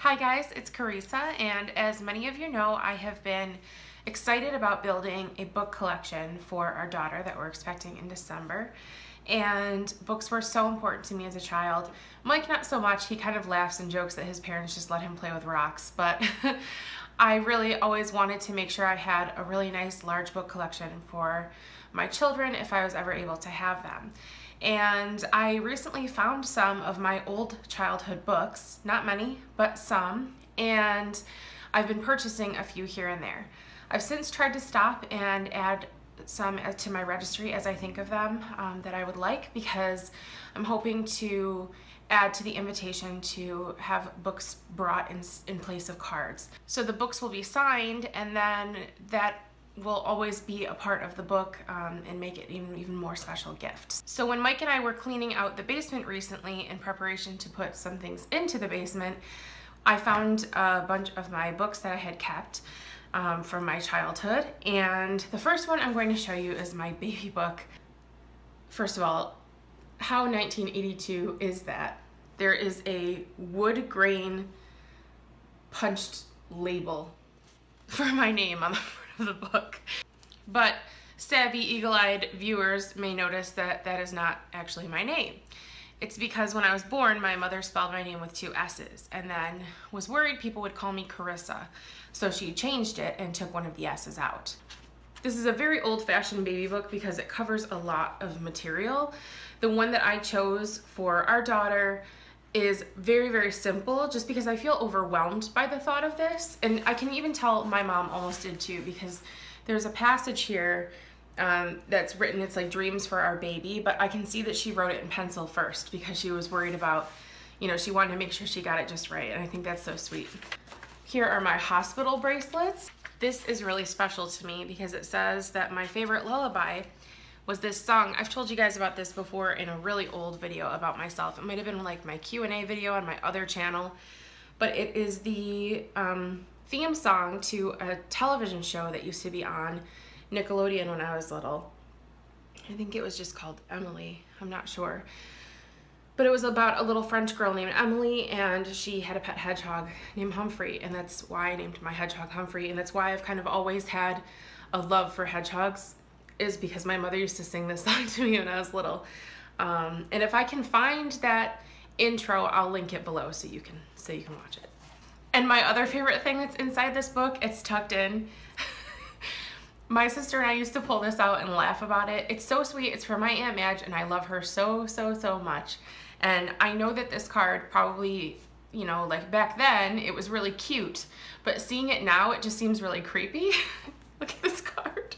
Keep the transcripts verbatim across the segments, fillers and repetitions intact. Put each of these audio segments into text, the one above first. Hi guys, it's Carissa, and as many of you know, I have been excited about building a book collection for our daughter that we're expecting in December. And books were so important to me as a child. Mike, not so much. He kind of laughs and jokes that his parents just let him play with rocks, but I really always wanted to make sure I had a really nice large book collection for my children if I was ever able to have them. And I recently found some of my old childhood books, not many, but some, and I've been purchasing a few here and there. I've since tried to stop and add some to my registry as I think of them um, that I would like, because I'm hoping to add to the invitation to have books brought in, in place of cards. So the books will be signed, and then that will always be a part of the book um, and make it an even, even more special gift. So when Mike and I were cleaning out the basement recently in preparation to put some things into the basement, I found a bunch of my books that I had kept um, from my childhood. And the first one I'm going to show you is my baby book. First of all, how nineteen eighty-two is that? There is a wood grain punched label for my name on the front of the book, but savvy eagle-eyed viewers may notice that that is not actually my name. It's because when I was born, my mother spelled my name with two S's and then was worried people would call me Carissa, so she changed it and took one of the S's out. This is a very old-fashioned baby book because it covers a lot of material. The one that I chose for our daughter is very, very simple, just because I feel overwhelmed by the thought of this. And I can even tell my mom almost did too, because there's a passage here um, that's written, it's like dreams for our baby, but I can see that she wrote it in pencil first because she was worried about, you know, she wanted to make sure she got it just right. And I think that's so sweet. Here are my hospital bracelets. This is really special to me because it says that my favorite lullaby was this song. I've told you guys about this before in a really old video about myself. It might have been like my Q and A video on my other channel, but it is the um, theme song to a television show that used to be on Nickelodeon when I was little. I think it was just called Emily, I'm not sure. But it was about a little French girl named Emily, and she had a pet hedgehog named Humphrey, and that's why I named my hedgehog Humphrey, and that's why I've kind of always had a love for hedgehogs, is because my mother used to sing this song to me when I was little. Um, and if I can find that intro, I'll link it below so you can so you can watch it. And my other favorite thing that's inside this book, it's tucked in. My sister and I used to pull this out and laugh about it. It's so sweet. It's for my Aunt Madge, and I love her so, so, so much. And I know that this card probably, you know, like back then, it was really cute, but seeing it now, it just seems really creepy. Look at this card.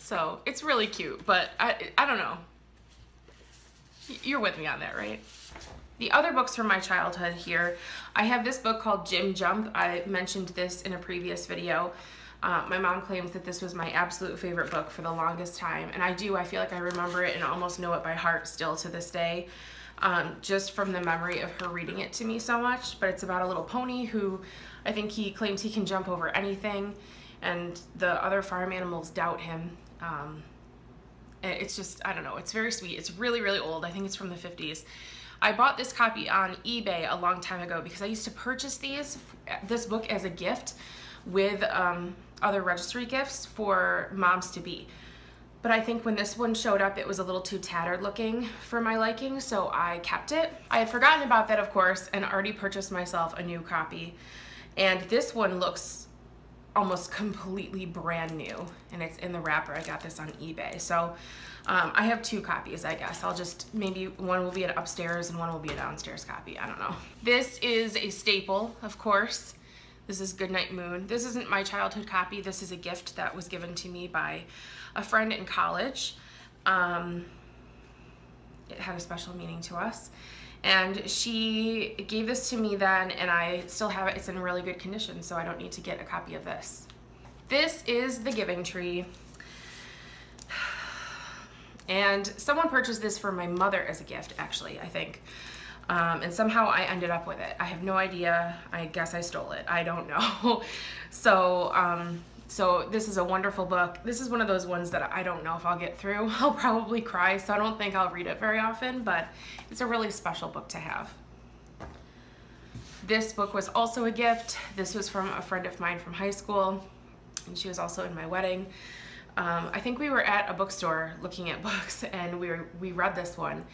So it's really cute, but I, I don't know. You're with me on that, right? The other books from my childhood here, I have this book called Jim Jump. I mentioned this in a previous video. Uh, my mom claims that this was my absolute favorite book for the longest time, and I do. I feel like I remember it and almost know it by heart still to this day, um, just from the memory of her reading it to me so much. But it's about a little pony who, I think he claims he can jump over anything, and the other farm animals doubt him. Um, it's just, I don't know, it's very sweet. It's really, really old. I think it's from the fifties. I bought this copy on eBay a long time ago because I used to purchase these, this book as a gift with um, other registry gifts for moms-to-be. But I think when this one showed up, it was a little too tattered looking for my liking, so I kept it. I had forgotten about that, of course, and already purchased myself a new copy. And this one looks almost completely brand new, and it's in the wrapper. I got this on eBay. So um, I have two copies, I guess. I'll just, maybe one will be an upstairs and one will be a downstairs copy, I don't know. This is a staple, of course. This is Goodnight Moon. This isn't my childhood copy. This is a gift that was given to me by a friend in college. Um, it had a special meaning to us. And she gave this to me then, and I still have it. It's in really good condition, so I don't need to get a copy of this. This is The Giving Tree. And someone purchased this for my mother as a gift, actually, I think. Um, and somehow I ended up with it. I have no idea. I guess I stole it. I don't know. So um, So this is a wonderful book. This is one of those ones that I don't know if I'll get through. I'll probably cry, so I don't think I'll read it very often, but it's a really special book to have. This book was also a gift. This was from a friend of mine from high school, and she was also in my wedding. Um, I think we were at a bookstore looking at books, and we, were, we read this one,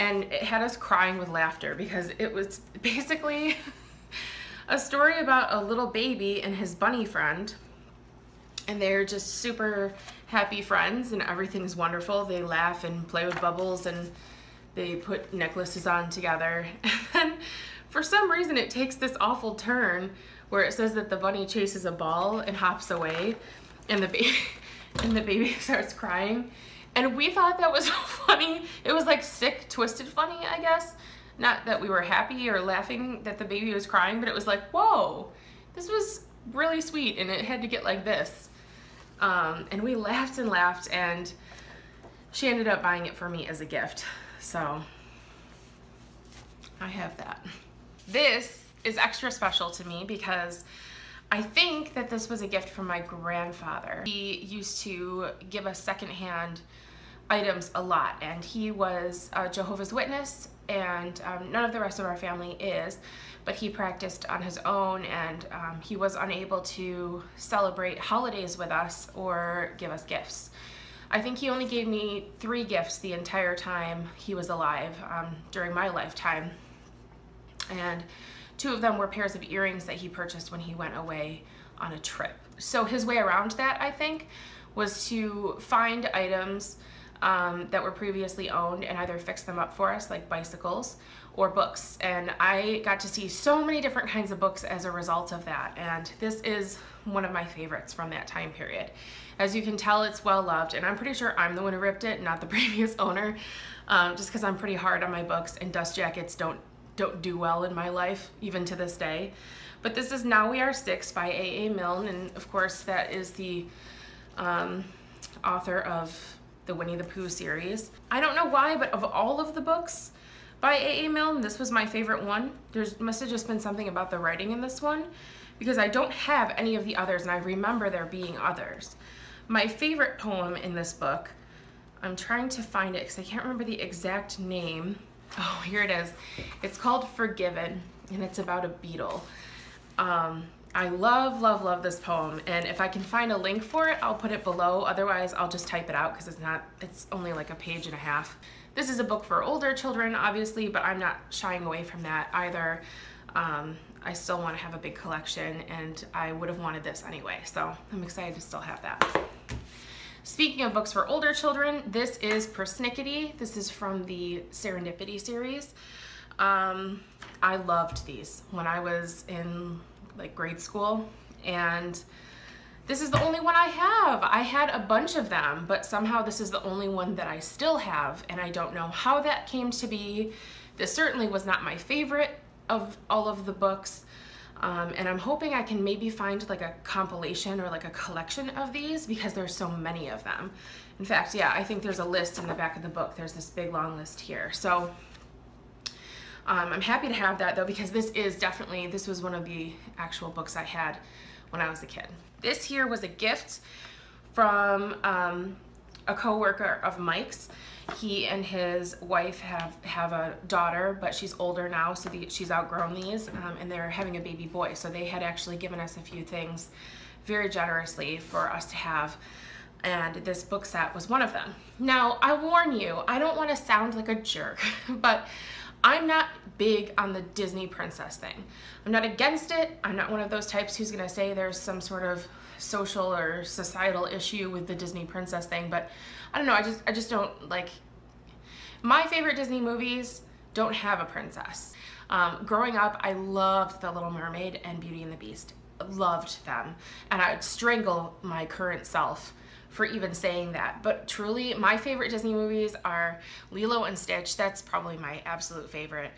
and it had us crying with laughter because it was basically a story about a little baby and his bunny friend, and they're just super happy friends and everything's wonderful. They laugh and play with bubbles and they put necklaces on together. And for some reason it takes this awful turn where it says that the bunny chases a ball and hops away, and the baby and the baby starts crying. And we thought that was so funny. It was like sick, twisted funny, I guess. Not that we were happy or laughing that the baby was crying, but it was like, whoa, this was really sweet, and it had to get like this. Um, and we laughed and laughed, and she ended up buying it for me as a gift. So I have that. This is extra special to me because I think that this was a gift from my grandfather. He used to give us secondhand items a lot, and he was a Jehovah's Witness, and um, none of the rest of our family is, but he practiced on his own, and um, he was unable to celebrate holidays with us or give us gifts. I think he only gave me three gifts the entire time he was alive, um, during my lifetime, and two of them were pairs of earrings that he purchased when he went away on a trip. So his way around that, I think, was to find items um, that were previously owned and either fix them up for us, like bicycles, or books. And I got to see so many different kinds of books as a result of that. And this is one of my favorites from that time period. As you can tell, it's well loved, and I'm pretty sure I'm the one who ripped it, not the previous owner, um, just because I'm pretty hard on my books, and dust jackets don't don't do well in my life, even to this day. But this is Now We Are Six by A A Milne, and of course that is the um, author of the Winnie the Pooh series. I don't know why, but of all of the books by A A Milne, this was my favorite one. There must have just been something about the writing in this one, because I don't have any of the others, and I remember there being others. My favorite poem in this book, I'm trying to find it because I can't remember the exact name. Oh, here it is. It's called Forgiven, and it's about a beetle. Um, I love, love, love this poem, and if I can find a link for it, I'll put it below. Otherwise, I'll just type it out because it's not, it's only like a page and a half. This is a book for older children, obviously, but I'm not shying away from that either. Um, I still want to have a big collection, and I would have wanted this anyway, so I'm excited to still have that. Speaking of books for older children, this is Persnickety. This is from the Serendipity series. Um, I loved these when I was in like grade school, and this is the only one I have. I had a bunch of them, but somehow this is the only one that I still have, and I don't know how that came to be. This certainly was not my favorite of all of the books. Um, and I'm hoping I can maybe find like a compilation or like a collection of these, because there's so many of them. In fact, yeah, I think there's a list in the back of the book. There's this big long list here. So um, I'm happy to have that though, because this is definitely, this was one of the actual books I had when I was a kid. This here was a gift from um, a coworker of Mike's. He and his wife have, have a daughter, but she's older now, so the, she's outgrown these, um, and they're having a baby boy. So they had actually given us a few things very generously for us to have, and this book set was one of them. Now, I warn you, I don't want to sound like a jerk, but I'm not big on the Disney princess thing. I'm not against it. I'm not one of those types who's going to say there's some sort of social or societal issue with the Disney princess thing, but I don't know, I just I just don't like, my favorite Disney movies don't have a princess. Um, growing up, I loved The Little Mermaid and Beauty and the Beast, loved them, and I would strangle my current self for even saying that, but truly my favorite Disney movies are Lilo and Stitch, that's probably my absolute favorite,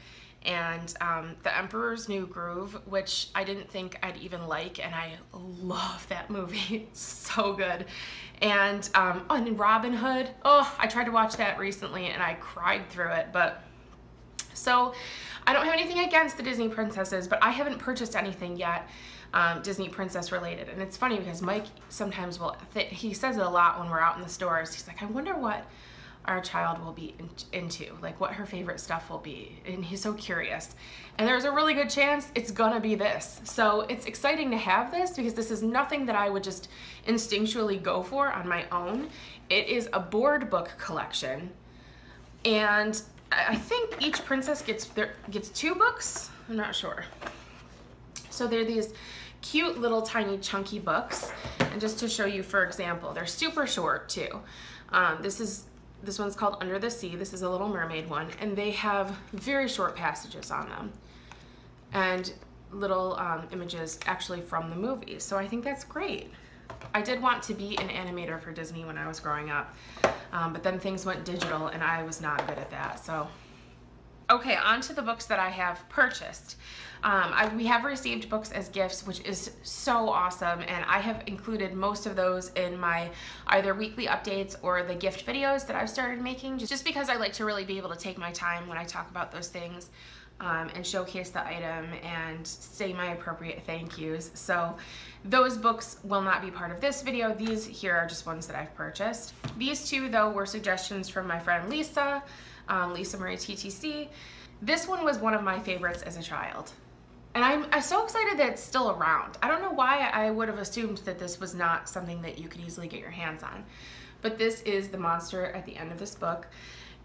and um, The Emperor's New Groove, which I didn't think I'd even like, and I love that movie. It's so good. And, um, oh, and Robin Hood, oh, I tried to watch that recently and I cried through it, but so I don't have anything against the Disney princesses, but I haven't purchased anything yet um, Disney princess related. And it's funny because Mike sometimes will, th he says it a lot when we're out in the stores. He's like, I wonder what our child will be in into, like what her favorite stuff will be. And he's so curious. And there's a really good chance it's gonna be this. So it's exciting to have this because this is nothing that I would just instinctually go for on my own. It is a board book collection. And I think each princess gets their, gets two books. I'm not sure. So they're these cute little tiny chunky books. And just to show you, for example, they're super short too. Um, this is, this one's called Under the Sea. This is a Little Mermaid one. And they have very short passages on them and little um, images actually from the movie. So I think that's great. I did want to be an animator for Disney when I was growing up, um, but then things went digital and I was not good at that. So, okay, on to the books that I have purchased. Um, I, we have received books as gifts, which is so awesome, and I have included most of those in my either weekly updates or the gift videos that I've started making, just because I like to really be able to take my time when I talk about those things um, and showcase the item and say my appropriate thank yous. So those books will not be part of this video. These here are just ones that I've purchased. These two, though, were suggestions from my friend Lisa, um, Lisa Marie T T C. This one was one of my favorites as a child. And I'm, I'm so excited that it's still around. I don't know why I would have assumed that this was not something that you could easily get your hands on. But this is The Monster at the End of This Book.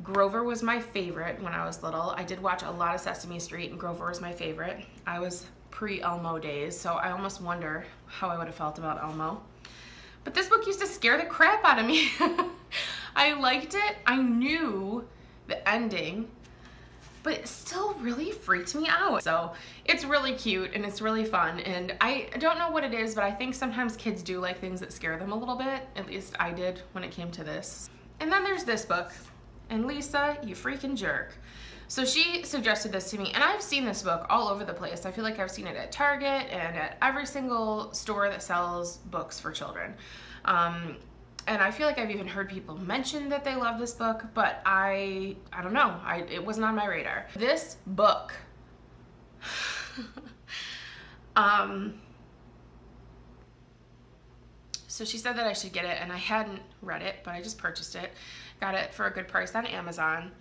Grover was my favorite when I was little. I did watch a lot of Sesame Street, and Grover was my favorite. I was pre-Elmo days, so I almost wonder how I would have felt about Elmo. But this book used to scare the crap out of me. I liked it. I knew the ending, but it still really freaked me out. So it's really cute and it's really fun. And I don't know what it is, but I think sometimes kids do like things that scare them a little bit. At least I did when it came to this. And then there's this book. And Lisa, you freaking jerk. So she suggested this to me, and I've seen this book all over the place. I feel like I've seen it at Target and at every single store that sells books for children. Um, And I feel like I've even heard people mention that they love this book, but I I don't know, I, it wasn't on my radar. This book, um, so she said that I should get it, and I hadn't read it, but I just purchased it, got it for a good price on Amazon,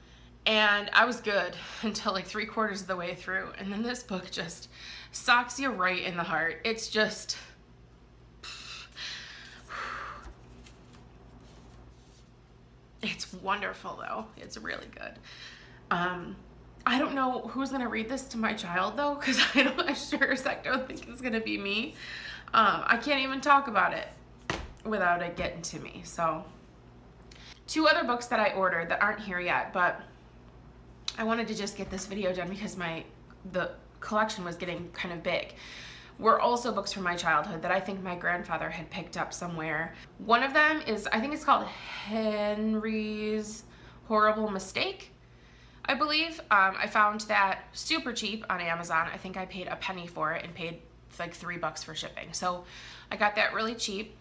and I was good until like three quarters of the way through, and then this book just socks you right in the heart. It's just, it's wonderful though. It's really good. Um, I don't know who's gonna read this to my child though, because I don't, I sure as heck don't think it's gonna be me. Um, I can't even talk about it without it getting to me. So, two other books that I ordered that aren't here yet, but I wanted to just get this video done because my the collection was getting kind of big. Were also books from my childhood that I think my grandfather had picked up somewhere. One of them is, I think it's called Henry's Horrible Mistake, I believe. Um, I found that super cheap on Amazon. I think I paid a penny for it and paid like three bucks for shipping. So I got that really cheap.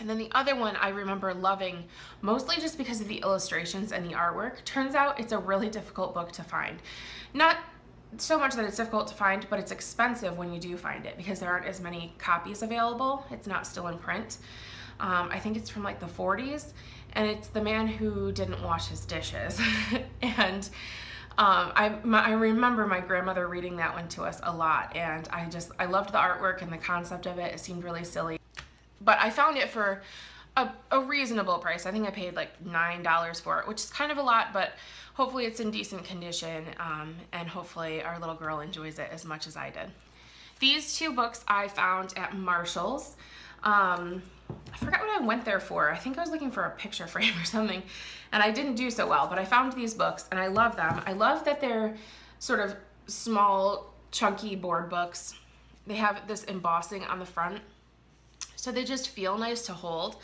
And then the other one I remember loving, mostly just because of the illustrations and the artwork. Turns out it's a really difficult book to find. Not so much that it's difficult to find, but it's expensive when you do find it because there aren't as many copies available. It's not still in print. Um, I think it's from like the forties, and it's The Man Who Didn't Wash His Dishes. and um, I, my, I remember my grandmother reading that one to us a lot, and I just, I loved the artwork and the concept of it. It seemed really silly, but I found it for a, a reasonable price. I think I paid like nine dollars for it, which is kind of a lot, but hopefully it's in decent condition, um, and hopefully our little girl enjoys it as much as I did. These two books I found at Marshall's. Um, I forgot what I went there for. I think I was looking for a picture frame or something, and I didn't do so well, but I found these books, and I love them. I love that they're sort of small, chunky board books. They have this embossing on the front, so they just feel nice to hold.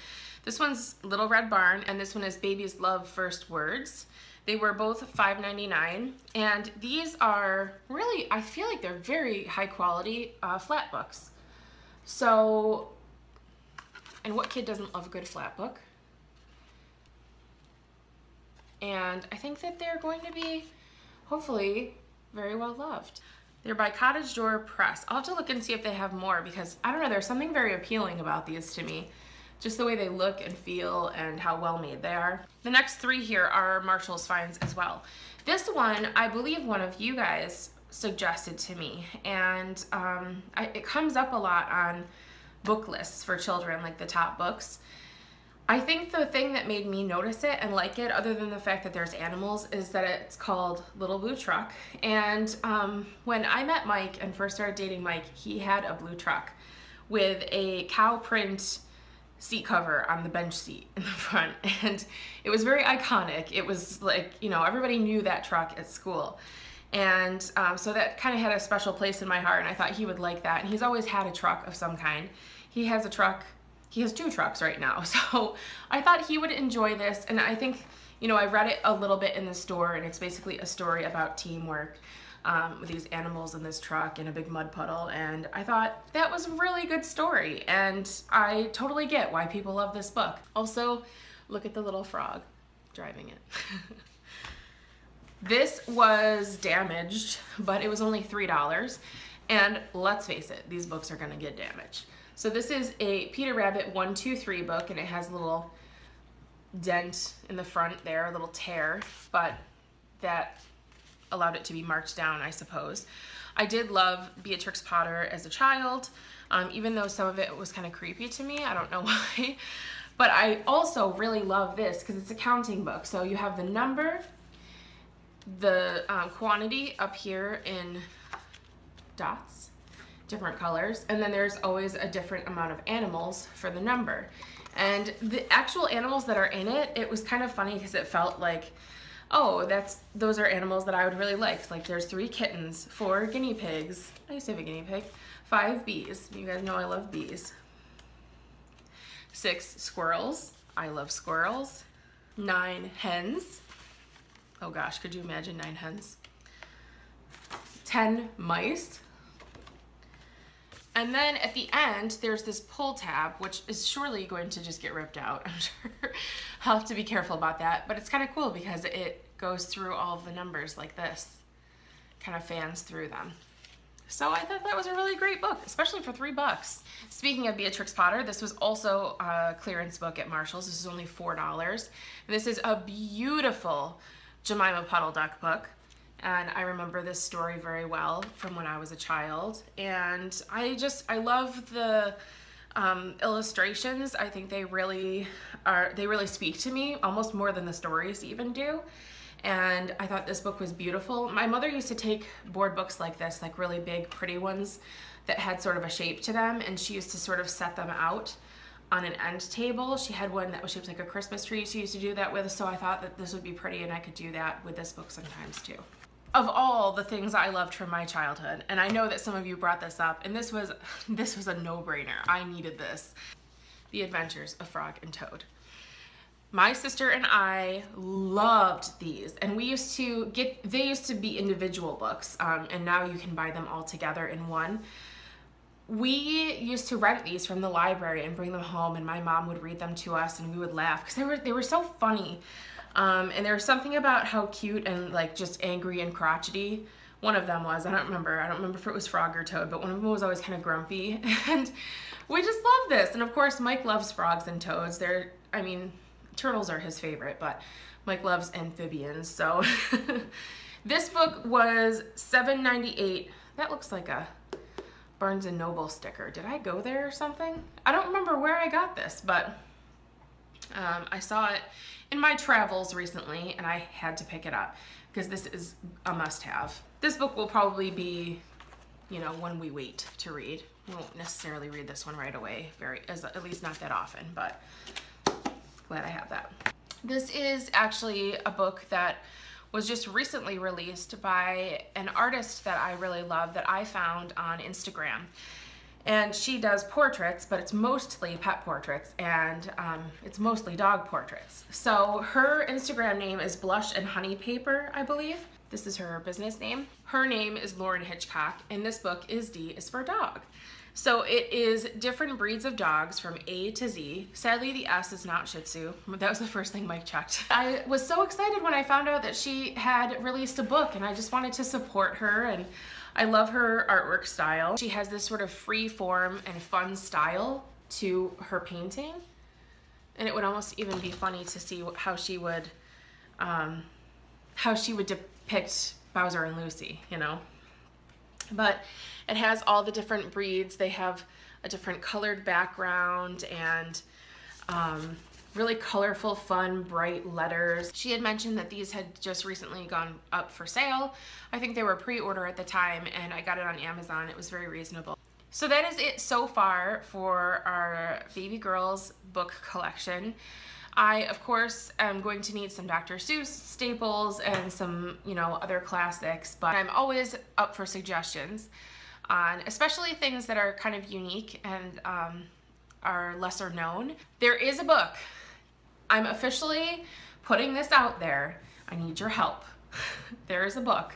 This one's Little Red Barn, and this one is Baby's Love First Words. They were both five ninety-nine, and these are really, I feel like they're very high quality uh, flat books. So, and what kid doesn't love a good flat book? And I think that they're going to be, hopefully, very well loved. They're by Cottage Door Press. I'll have to look and see if they have more, because I don't know, there's something very appealing about these to me. Just the way they look and feel and how well made they are. The next three here are Marshall's finds as well. This one, I believe one of you guys suggested to me, and um, I, it comes up a lot on book lists for children, like the top books. I think the thing that made me notice it and like it, other than the fact that there's animals, is that it's called Little Blue Truck. And um, when I met Mike and first started dating Mike, he had a blue truck with a cow print seat cover on the bench seat in the front, and it was very iconic. It was like, you know, everybody knew that truck at school, and um, so that kind of had a special place in my heart, and I thought he would like that. And he's always had a truck of some kind. He has a truck, he has two trucks right now, so I thought he would enjoy this. And I think, you know, I read it a little bit in the store, and it's basically a story about teamwork. Um, with these animals in this truck in a big mud puddle, and I thought that was a really good story, and I totally get why people love this book. Also, look at the little frog driving it. This was damaged, but it was only three dollars, and let's face it, these books are gonna get damaged. So this is a Peter Rabbit one two three book, and it has a little dent in the front there, a little tear, but that allowed it to be marked down, I suppose. I did love Beatrix Potter as a child, um, even though some of it was kind of creepy to me. I don't know why. But I also really love this because it's a counting book. So you have the number, the um, quantity up here in dots, different colors, and then there's always a different amount of animals for the number. And the actual animals that are in it, it was kind of funny because it felt like, oh, that's, those are animals that I would really like. Like there's three kittens, four guinea pigs. I used to have a guinea pig. Five bees. You guys know I love bees. Six squirrels. I love squirrels. Nine hens. Oh gosh, could you imagine nine hens? Ten mice. And then at the end, there's this pull tab, which is surely going to just get ripped out, I'm sure. I'll have to be careful about that, but it's kind of cool because it goes through all of the numbers like this, kind of fans through them. So I thought that was a really great book, especially for three bucks. Speaking of Beatrix Potter, this was also a clearance book at Marshall's. This is only four dollars. And this is a beautiful Jemima Puddle Duck book. And I remember this story very well from when I was a child. And I just, I love the um, illustrations. I think they really are, they really speak to me almost more than the stories even do. And I thought this book was beautiful. My mother used to take board books like this, like really big, pretty ones that had sort of a shape to them. And she used to sort of set them out on an end table. She had one that was shaped like a Christmas tree she used to do that with. So I thought that this would be pretty, and I could do that with this book sometimes too. Of all the things I loved from my childhood, and I know that some of you brought this up, and this was this was a no-brainer. I needed this. The Adventures of Frog and Toad. My sister and I loved these, and we used to get, they used to be individual books, um, and now you can buy them all together in one. We used to rent these from the library and bring them home, and my mom would read them to us, and we would laugh because they were, they were so funny. Um, and there was something about how cute and like just angry and crotchety one of them was. I don't remember. I don't remember if it was Frog or Toad, but one of them was always kind of grumpy, and we just love this. And of course, Mike loves frogs and toads. They're, I mean, turtles are his favorite, but Mike loves amphibians. So this book was seven ninety-eight. That looks like a Barnes and Noble sticker. Did I go there or something? I don't remember where I got this, but um, I saw it in my travels recently, and I had to pick it up because this is a must-have. This book will probably be, you know, one we wait to read. We won't necessarily read this one right away, very, as, at least not that often, but glad I have that. This is actually a book that was just recently released by an artist that I really love that I found on Instagram. And she does portraits, but it's mostly pet portraits, and um, it's mostly dog portraits. So her Instagram name is Blush and Honey Paper, I believe. This is her business name. Her name is Lauren Hitchcock, and this book is D is for Dog. So it is different breeds of dogs from A to Z. Sadly, the S is not Shih Tzu. That was the first thing Mike checked. I was so excited when I found out that she had released a book, and I just wanted to support her, and I love her artwork style. She has this sort of free form and fun style to her painting, and it would almost even be funny to see how she would um, how she would depict Bowser and Lucy, you know? But it has all the different breeds. They have a different colored background and um, really colorful, fun, bright letters. She had mentioned that these had just recently gone up for sale. I think they were pre-order at the time, and I got it on Amazon. It was very reasonable. So that is it so far for our baby girls book collection. I, of course, am going to need some Doctor Seuss staples and some, you know, other classics, but I'm always up for suggestions on especially things that are kind of unique and um, are lesser known. There is a book. I'm officially putting this out there. I need your help. There is a book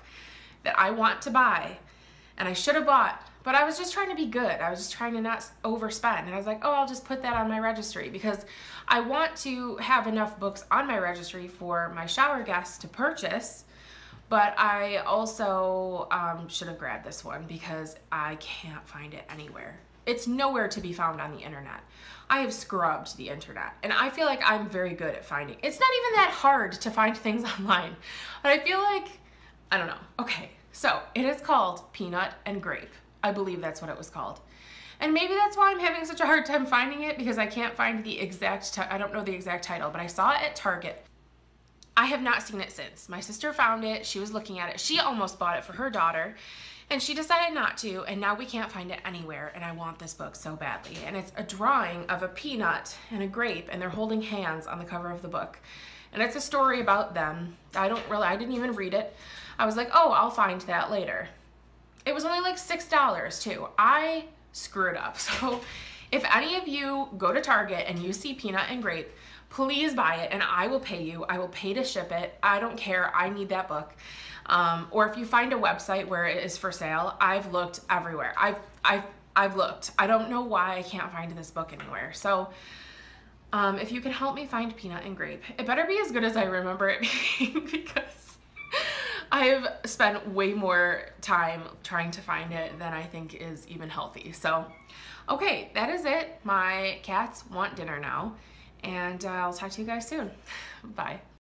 that I want to buy, and I should have bought, but I was just trying to be good. I was just trying to not overspend, and I was like, oh, I'll just put that on my registry, because I want to have enough books on my registry for my shower guests to purchase, but I also um, should have grabbed this one because I can't find it anywhere. It's nowhere to be found on the internet. I have scrubbed the internet, and I feel like I'm very good at finding. It's not even that hard to find things online, but I feel like, I don't know. Okay, so it is called Peanut and Grape. I believe that's what it was called. And maybe that's why I'm having such a hard time finding it, because I can't find the exact, I don't know the exact title, but I saw it at Target. I have not seen it since. My sister found it, she was looking at it, she almost bought it for her daughter, and she decided not to, and now we can't find it anywhere, and I want this book so badly. And it's a drawing of a peanut and a grape, and they're holding hands on the cover of the book. And it's a story about them. I don't really, I didn't even read it. I was like, oh, I'll find that later. It was only like six dollars too. I screwed up. So if any of you go to Target and you see Peanut and Grape, please buy it, and I will pay you. I will pay to ship it. I don't care. I need that book. Um, or if you find a website where it is for sale, I've looked everywhere. I've, I've, I've looked. I don't know why I can't find this book anywhere. So um, if you can help me find Peanut and Grape, it better be as good as I remember it being, because I have spent way more time trying to find it than I think is even healthy. So, okay, that is it. My cats want dinner now. And uh, I'll talk to you guys soon. Bye.